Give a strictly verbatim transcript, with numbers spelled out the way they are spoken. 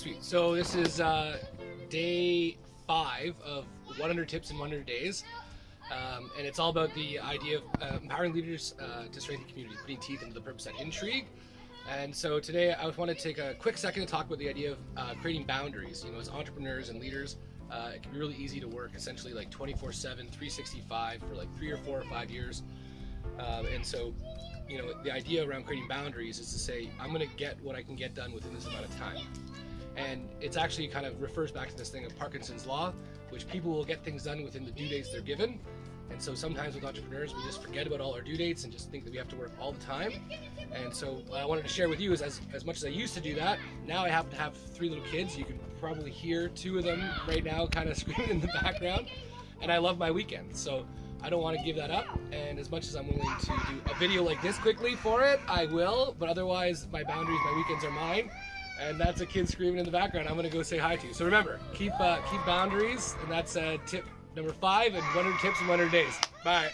sweet. So this is uh, day five of one hundred Tips in one hundred Days. Um, and it's all about the idea of uh, empowering leaders uh, to strengthen communities, putting teeth into the purpose at Intrigue. And so today I want to take a quick second to talk about the idea of uh, creating boundaries. You know, as entrepreneurs and leaders, uh, it can be really easy to work essentially like twenty-four seven, three sixty-five for like three or four or five years. Um, and so, you know, the idea around creating boundaries is to say, I'm going to get what I can get done within this amount of time. And it's actually kind of refers back to this thing of Parkinson's law, which people will get things done within the due dates they're given. And so sometimes with entrepreneurs, we just forget about all our due dates and just think that we have to work all the time. And so what I wanted to share with you is as, as much as I used to do that, now I happen to have three little kids. You can probably hear two of them right now kind of screaming in the background. And I love my weekends, so I don't want to give that up. And as much as I'm willing to do a video like this quickly for it, I will. But otherwise, my boundaries, my weekends are mine. And that's a kid screaming in the background I'm going to go say hi to. So remember, keep, uh, keep boundaries. And that's uh, tip number five and one hundred tips in one hundred days. Bye.